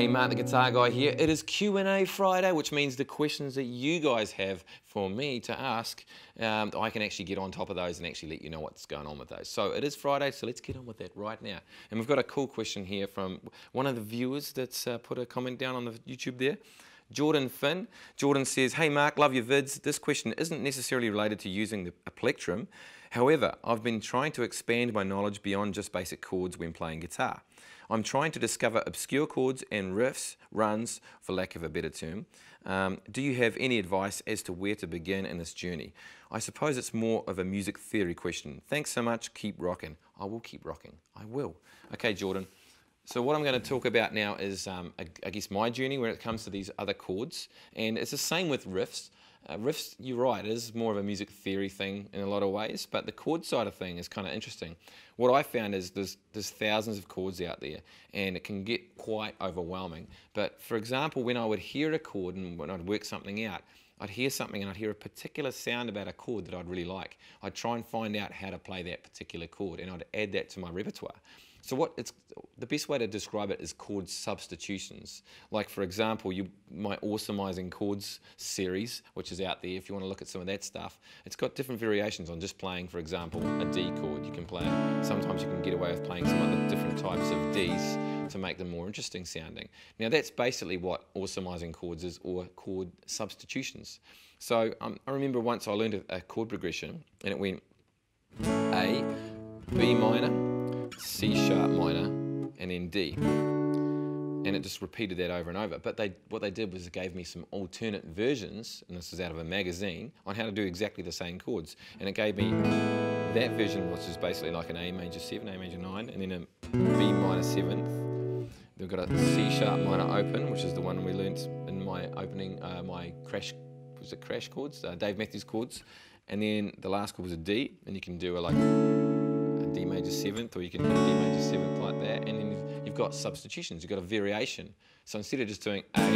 Hey, Mark the Guitar Guy here. It is Q&A Friday, which means the questions that you guys have for me to ask, I can actually get on top of those and actually let you know what's going on with those. So it is Friday, so let's get on with that right now. And we've got a cool question here from one of the viewers that's put a comment down on the YouTube there. Jordan Finn. Jordan says, hey Mark, love your vids. This question isn't necessarily related to using a plectrum. However, I've been trying to expand my knowledge beyond just basic chords when playing guitar. I'm trying to discover obscure chords and riffs, runs, for lack of a better term. Do you have any advice as to where to begin in this journey? I suppose it's more of a music theory question. Thanks so much, keep rocking. I will keep rocking, I will. Okay, Jordan. So what I'm going to talk about now is, I guess, my journey when it comes to these other chords. And it's the same with riffs. Riffs, you're right, is more of a music theory thing in a lot of ways, but the chord side of thing is kind of interesting. What I found is there's thousands of chords out there, and it can get quite overwhelming. But for example, when I would hear a chord and when I'd work something out, I'd hear something and I'd hear a particular sound about a chord that I'd really like. I'd try and find out how to play that particular chord, and I'd add that to my repertoire. So the best way to describe it is chord substitutions. Like for example, my Awesomeizing Chords series, which is out there, if you want to look at some of that stuff, it's got different variations on just playing, for example, a D chord. You can play it. Sometimes you can get away with playing some other different types of Ds to make them more interesting sounding. Now that's basically what Awesomeizing Chords is, or chord substitutions. So I remember once I learned a chord progression, and it went A, B minor, C sharp minor, and then D. And it just repeated that over and over. But what they did was it gave me some alternate versions, and this is out of a magazine, on how to do exactly the same chords. And it gave me that version, which is basically like an A major 7, A major 9, and then a B minor 7th. They've got a C sharp minor open, which is the one we learnt in my opening, my crash chords, Dave Matthews chords. And then the last chord was a D, and you can do a D major 7th, or you can do D major 7th like that, and then you've got substitutions, you've got a variation. So instead of just doing A,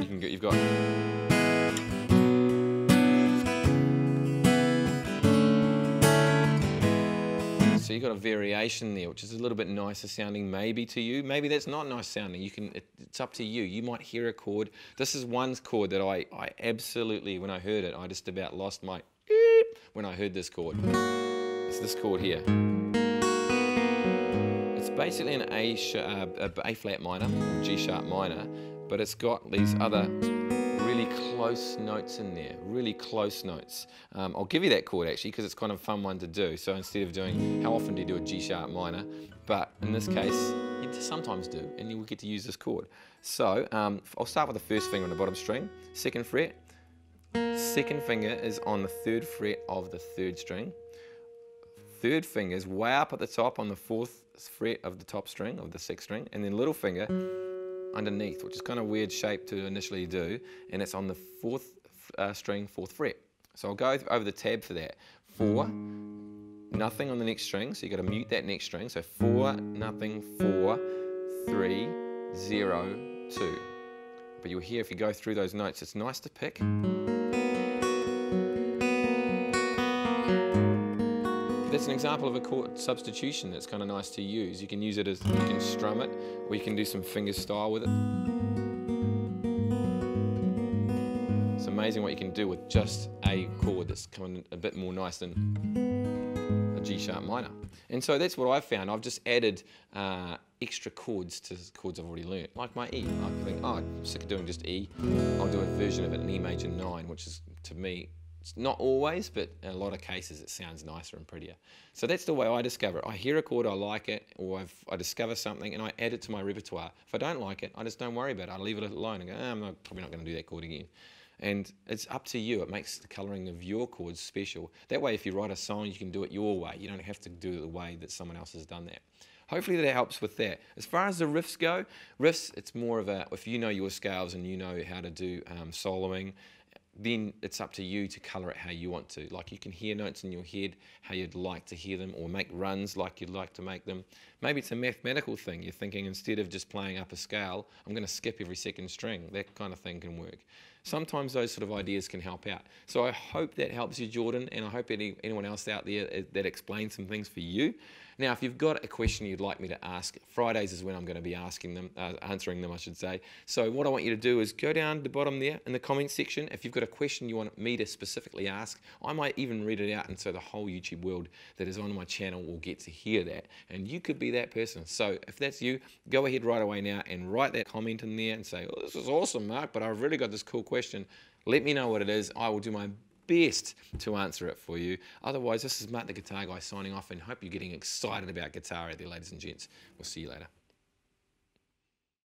you've got so you've got a variation there, which is a little bit nicer sounding maybe to you. Maybe that's not nice sounding. You can, it's up to you. You might hear a chord. This is one chord that I absolutely, when I heard it, I just about lost my when I heard this chord. It's this chord here. It's basically an A flat minor, G sharp minor, but it's got these other really close notes in there, really close notes. I'll give you that chord actually, because it's kind of a fun one to do. So instead of doing, how often do you do a G sharp minor? But in this case, you sometimes do, and you will get to use this chord. So I'll start with the first finger on the bottom string, second fret. Second finger is on the third fret of the third string. Third finger is way up at the top on the fourth fret of the top string, of the sixth string, and then little finger underneath, which is kind of weird shape to initially do, and it's on the fourth string, fourth fret. So I'll go over the tab for that. 4, nothing on the next string, so you've got to mute that next string. So 4, nothing, 4, 3, 0, 2. But you'll hear if you go through those notes, it's nice to pick. That's an example of a chord substitution that's kind of nice to use. You can use it as, you can strum it, or you can do some finger style with it. It's amazing what you can do with just a chord that's coming a bit more nice than a G sharp minor. And so that's what I've found. I've just added extra chords to chords I've already learned. Like my E, I think, oh, I'm sick of doing just E. I'll do a version of it, an E major 9, which is, to me, not always, but in a lot of cases it sounds nicer and prettier. So that's the way I discover it. I hear a chord, I like it, or I discover something and I add it to my repertoire. If I don't like it, I just don't worry about it. I leave it alone and go, oh, probably not going to do that chord again. And it's up to you. It makes the colouring of your chords special. That way if you write a song, you can do it your way. You don't have to do it the way that someone else has done that. Hopefully that helps with that. As far as the riffs go, riffs, it's more of a, if you know your scales and you know how to do soloing, then it's up to you to colour it how you want to. Like you can hear notes in your head, how you'd like to hear them, or make runs like you'd like to make them. Maybe it's a mathematical thing. You're thinking instead of just playing up a scale, I'm going to skip every second string. That kind of thing can work. sometimes those sort of ideas can help out. So I hope that helps you, Jordan, and I hope anyone else out there that explains some things for you. Now, if you've got a question you'd like me to ask, Fridays is when I'm going to be answering them, I should say. So what I want you to do is go down to the bottom there in the comments section. If you've got a question you want me to specifically ask, I might even read it out, and so the whole YouTube world that is on my channel will get to hear that. And you could be that person. So if that's you, go ahead right away now and write that comment in there and say, oh, this is awesome, Mark, but I've really got this cool question. Let me know what it is. I will do my best to answer it for you. Otherwise, this is Mark the Guitar Guy signing off, and hope you're getting excited about guitar out there, ladies and gents. We'll see you later.